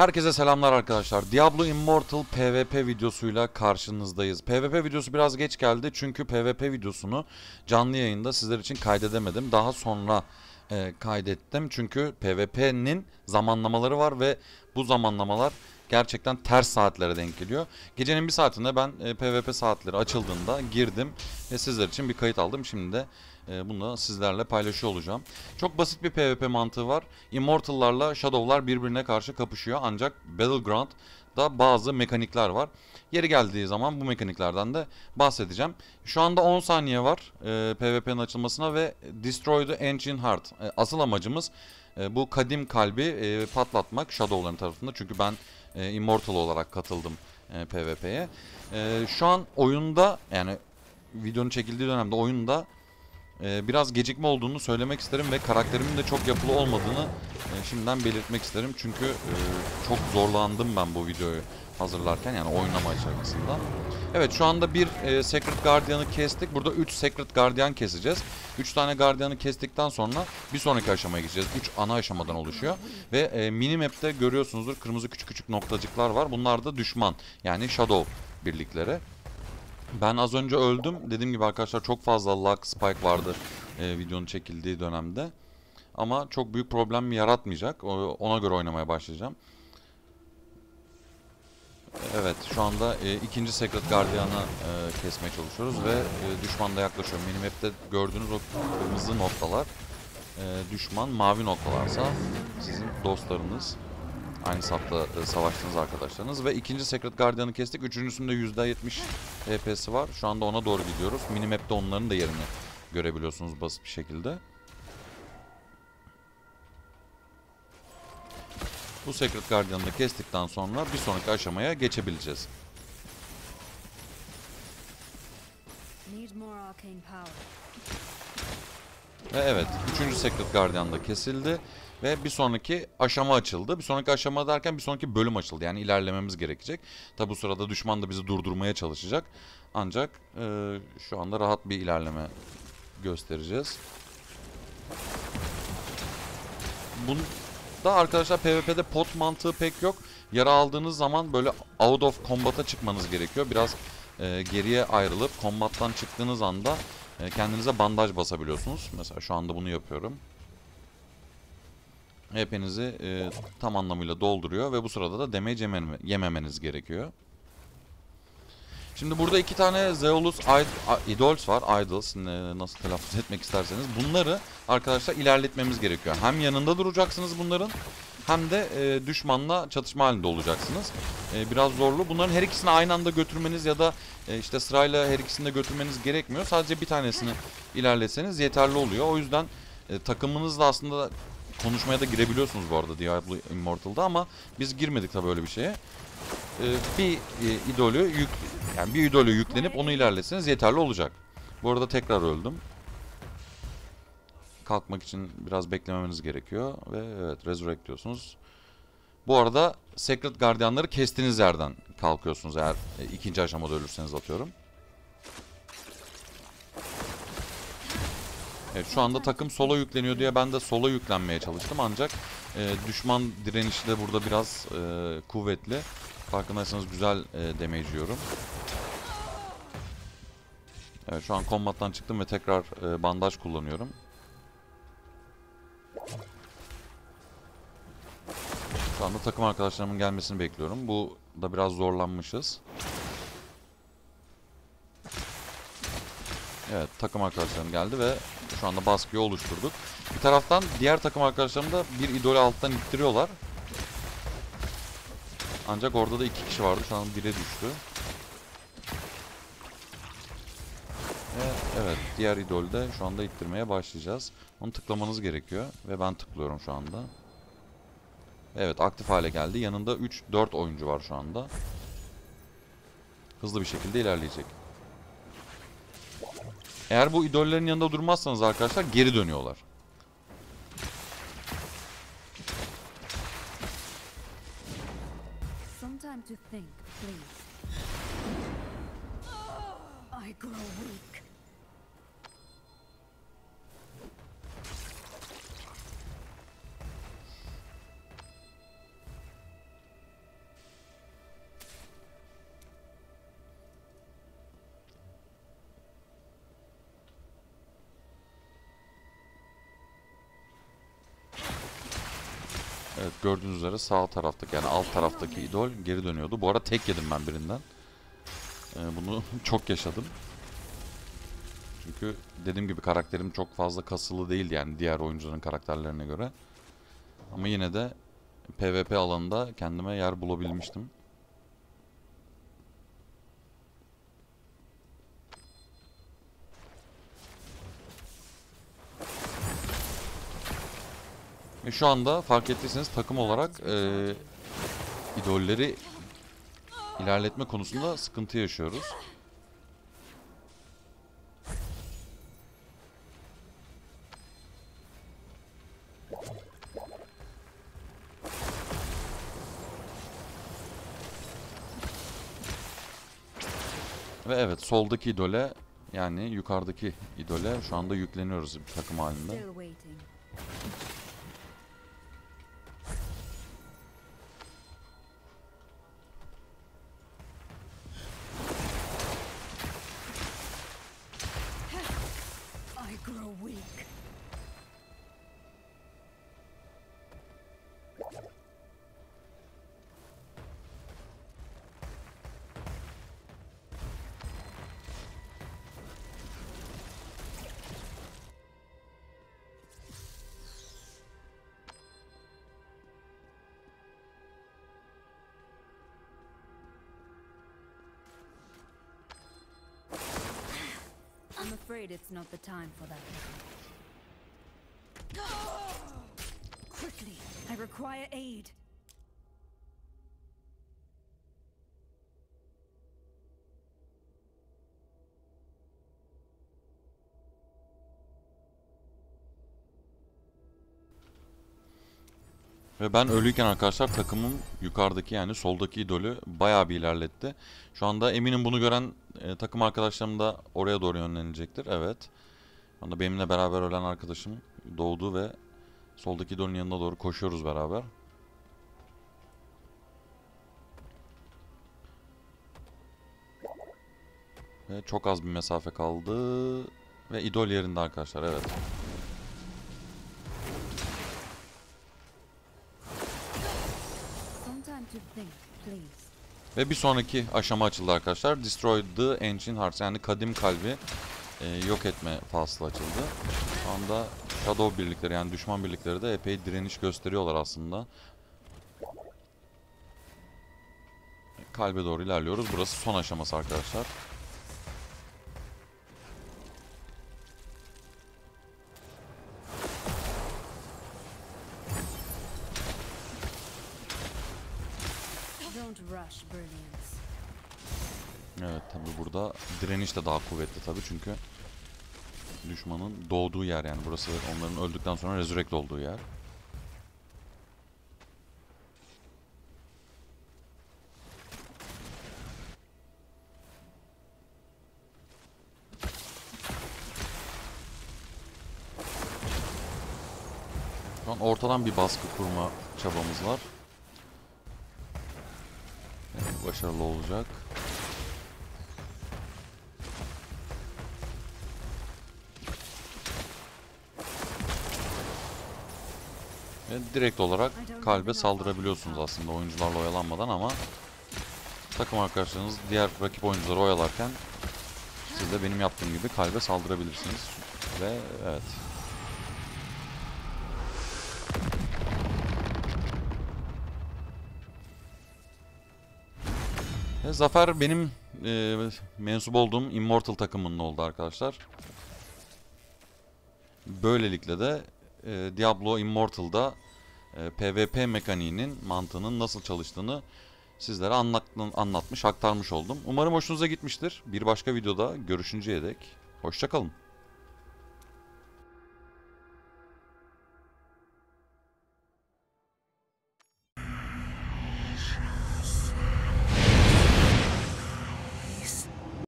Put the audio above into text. Herkese selamlar arkadaşlar. Diablo Immortal PvP videosuyla karşınızdayız. PvP videosu biraz geç geldi çünkü PvP videosunu canlı yayında sizler için kaydedemedim. Daha sonra kaydettim çünkü PvP'nin zamanlamaları var ve bu zamanlamalar gerçekten ters saatlere denk geliyor. Gecenin bir saatinde ben PvP saatleri açıldığında girdim ve sizler için bir kayıt aldım. Şimdi de bunu sizlerle paylaşıyor olacağım. Çok basit bir PvP mantığı var. Immortal'larla Shadow'lar birbirine karşı kapışıyor. Ancak Battleground'da bazı mekanikler var. Yeri geldiği zaman bu mekaniklerden de bahsedeceğim. Şu anda 10 saniye var PvP'nin açılmasına ve Destroy the Ancient Heart. Asıl amacımız bu kadim kalbi patlatmak Shadow'ların tarafında. Çünkü ben Immortal olarak katıldım PvP'ye. Şu an oyunda, yani videonun çekildiği dönemde oyunda biraz gecikme olduğunu söylemek isterim ve karakterimin de çok yapılı olmadığını şimdiden belirtmek isterim. Çünkü çok zorlandım ben bu videoyu hazırlarken, yani oynama içerisinde. Evet, şu anda bir Secret Guardian'ı kestik. Burada 3 Secret Guardian keseceğiz. 3 tane Guardian'ı kestikten sonra bir sonraki aşamaya geçeceğiz. 3 ana aşamadan oluşuyor. Ve minimap'te görüyorsunuzdur kırmızı küçük küçük noktacıklar var. Bunlar da düşman, yani Shadow birlikleri. Ben az önce öldüm. Dediğim gibi arkadaşlar çok fazla lag, spike vardı videonun çekildiği dönemde. Ama çok büyük problem yaratmayacak. Ona göre oynamaya başlayacağım. Evet, şu anda ikinci Secret Guardian'ı kesmeye çalışıyoruz ve düşman da yaklaşıyor. Minimap'te gördüğünüz o kırmızı noktalar düşman, mavi noktalarsa sizin dostlarınız. Aynı safta savaştığınız arkadaşlarınız. Ve ikinci Secret Guardian'ı kestik. Üçüncüsünde %70 HP'si var. Şu anda ona doğru gidiyoruz. Minimap'te onların da yerini görebiliyorsunuz basit bir şekilde. Bu Secret Guardian'ı da kestikten sonra bir sonraki aşamaya geçebileceğiz. Ve evet, üçüncü Secret Guardian da kesildi. Ve bir sonraki aşama açıldı. Bir sonraki aşama derken bir sonraki bölüm açıldı. Yani ilerlememiz gerekecek. Tabi bu sırada düşman da bizi durdurmaya çalışacak. Ancak şu anda rahat bir ilerleme göstereceğiz. Bunda arkadaşlar PvP'de pot mantığı pek yok. Yara aldığınız zaman böyle out of combat'a çıkmanız gerekiyor. Biraz geriye ayrılıp combat'tan çıktığınız anda kendinize bandaj basabiliyorsunuz. Mesela şu anda bunu yapıyorum. Hepinizi tam anlamıyla dolduruyor ve bu sırada da damage yememeniz gerekiyor. Şimdi burada iki tane Zealous Idols var. Idols nasıl telaffuz etmek isterseniz. Bunları arkadaşlar ilerletmemiz gerekiyor. Hem yanında duracaksınız bunların, hem de düşmanla çatışma halinde olacaksınız. Biraz zorlu. Bunların her ikisini aynı anda götürmeniz ya da işte sırayla her ikisini de götürmeniz gerekmiyor. Sadece bir tanesini ilerletseniz yeterli oluyor. O yüzden takımınızla aslında... Konuşmaya da girebiliyorsunuz bu arada Diablo Immortal'da, ama biz girmedik tabii öyle bir şeye. Bir idolü yüklenip onu ilerleseniz yeterli olacak. Bu arada tekrar öldüm. Kalkmak için biraz beklememeniz gerekiyor ve evet, resurrect diyorsunuz. Bu arada Secret Guardian'ları kestiğiniz yerden kalkıyorsunuz, eğer ikinci aşamada ölürseniz atıyorum. Evet, şu anda takım sola yükleniyor diye ben de sola yüklenmeye çalıştım, ancak düşman direnişi de burada biraz kuvvetli. Farkındaysanız güzel damage yiyorum. Evet, şu an kombattan çıktım ve tekrar bandaj kullanıyorum. Şu anda takım arkadaşlarımın gelmesini bekliyorum. Bu da biraz zorlanmışız. Evet, takım arkadaşlarım geldi ve şu anda baskıyı oluşturduk. Bir taraftan diğer takım arkadaşlarım da bir idolü alttan ittiriyorlar. Ancak orada da iki kişi vardı. Şu an bire düştü. Evet, diğer idolü de şu anda ittirmeye başlayacağız. Onu tıklamanız gerekiyor ve ben tıklıyorum şu anda. Evet, aktif hale geldi. Yanında 3-4 oyuncu var şu anda. Hızlı bir şekilde ilerleyecek. Eğer bu idollerin yanında durmazsanız arkadaşlar geri dönüyorlar. Evet, gördüğünüz üzere sağ taraftaki, yani alt taraftaki idol geri dönüyordu. Bu arada tek yedim ben birinden. Bunu çok yaşadım. Çünkü dediğim gibi karakterim çok fazla kasılı değil yani diğer oyuncuların karakterlerine göre. Ama yine de PvP alanında kendime yer bulabilmiştim. Ve şu anda fark ettiyseniz takım olarak idolleri ilerletme konusunda sıkıntı yaşıyoruz. Ve evet, soldaki idole, yani yukarıdaki idole şu anda yükleniyoruz bir takım halinde. I'm afraid it's not the time for that. Quickly, I require aid. Ve ben ölüyken arkadaşlar takımım yukarıdaki, yani soldaki idolü bayağı bir ilerletti. Şu anda eminim bunu gören takım arkadaşlarım da oraya doğru yönlenecektir. Evet. Şu anda benimle beraber ölen arkadaşım doğdu ve soldaki idolün yanına doğru koşuyoruz beraber. Ve çok az bir mesafe kaldı. Ve idol yerinde arkadaşlar, evet. Ve bir sonraki aşama açıldı arkadaşlar. Destroy the Ancient Heart, yani kadim kalbi yok etme faslı açıldı. Şu anda Shadow birlikleri, yani düşman birlikleri de epey direniş gösteriyorlar aslında. Kalbe doğru ilerliyoruz. Burası son aşaması arkadaşlar. Evet, tabi burada direniş de daha kuvvetli tabi, çünkü düşmanın doğduğu yer, yani burası onların öldükten sonra resurrect olduğu yer. Şu an ortadan bir baskı kurma çabamız var. Evet, başarılı olacak. Direkt olarak kalbe saldırabiliyorsunuz aslında oyuncularla oyalanmadan, ama takım arkadaşlarınız diğer rakip oyuncuları oyalarken siz de benim yaptığım gibi kalbe saldırabilirsiniz. Ve evet. Ve zafer benim mensup olduğum Immortal takımının oldu arkadaşlar. Böylelikle de Diablo Immortal'da PvP mekaniğinin, mantığının nasıl çalıştığını sizlere anlatmış, aktarmış oldum. Umarım hoşunuza gitmiştir. Bir başka videoda görüşünceye dek hoşça kalın.